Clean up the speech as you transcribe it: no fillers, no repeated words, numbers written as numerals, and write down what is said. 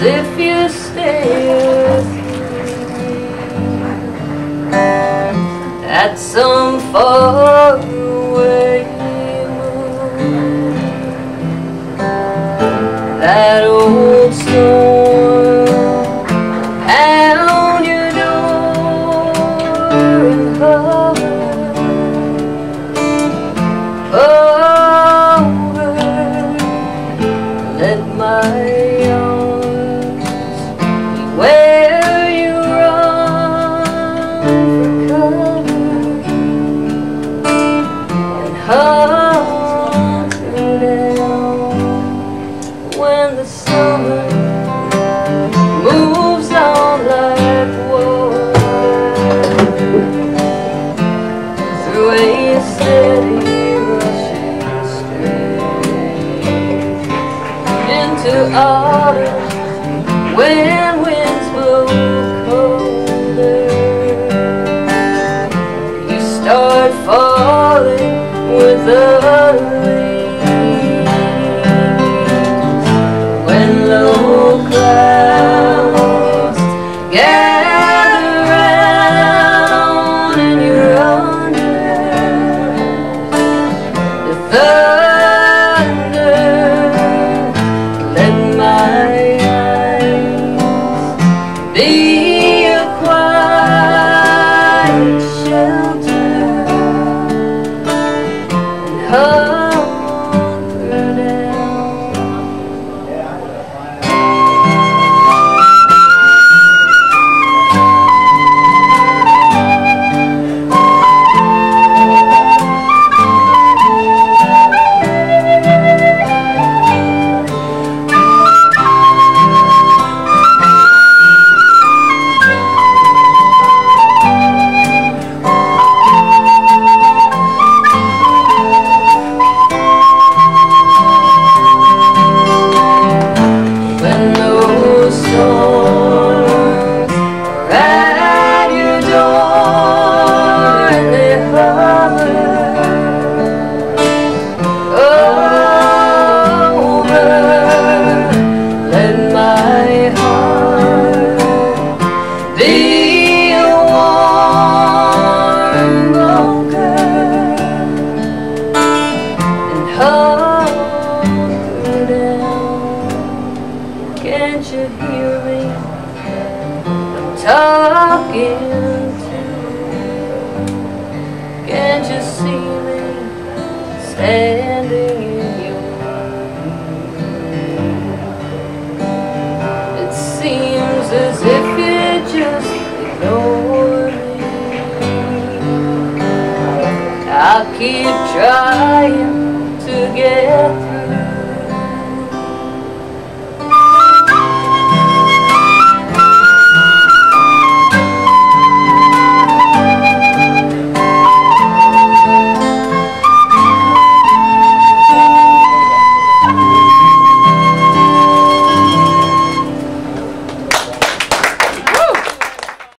as if you stay with me at some faraway moon, that old storm and your door in hover over. Let my autumn, when winds blow colder, you start falling with the leaves. When low clouds gather round and you're under the thunder. Be a quiet shelter and hunker down. Can't you hear me? I'm talking to you. Can't you see me standing in your room? It seems as if you just ignore me. I keep trying.